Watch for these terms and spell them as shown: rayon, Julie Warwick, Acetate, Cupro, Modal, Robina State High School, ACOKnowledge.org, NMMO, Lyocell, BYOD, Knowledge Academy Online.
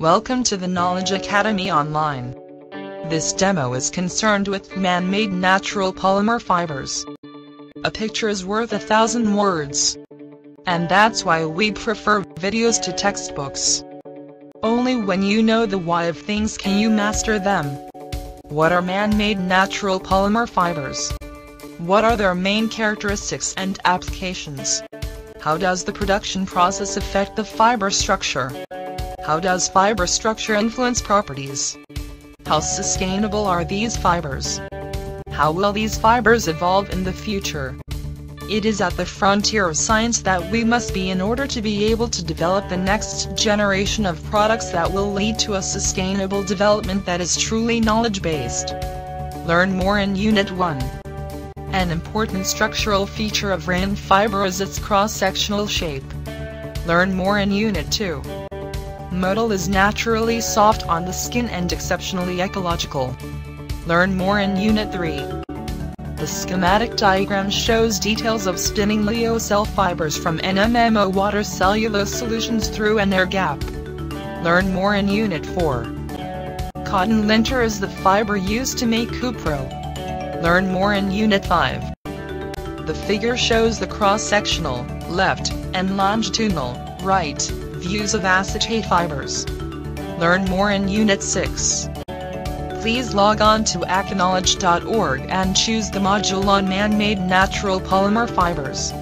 Welcome to the Knowledge Academy Online. This demo is concerned with man-made natural polymer fibers. A picture is worth 1,000 words. And that's why we prefer videos to textbooks. Only when you know the why of things can you master them. What are man-made natural polymer fibers? What are their main characteristics and applications? How does the production process affect the fiber structure? How does fiber structure influence properties? How sustainable are these fibers? How will these fibers evolve in the future? It is at the frontier of science that we must be in order to be able to develop the next generation of products that will lead to a sustainable development that is truly knowledge-based. Learn more in Unit 1. An important structural feature of rayon fiber is its cross-sectional shape. Learn more in Unit 2. Modal is naturally soft on the skin and exceptionally ecological. Learn more in Unit 3. The schematic diagram shows details of spinning Lyocell fibers from NMMO water cellulose solutions through an air gap. Learn more in Unit 4. Cotton linter is the fiber used to make Cupro. Learn more in Unit 5. The figure shows the cross-sectional, left, and longitudinal, right, views of acetate fibers. Learn more in Unit 6. Please log on to ACOKnowledge.org and choose the module on man-made natural polymer fibers.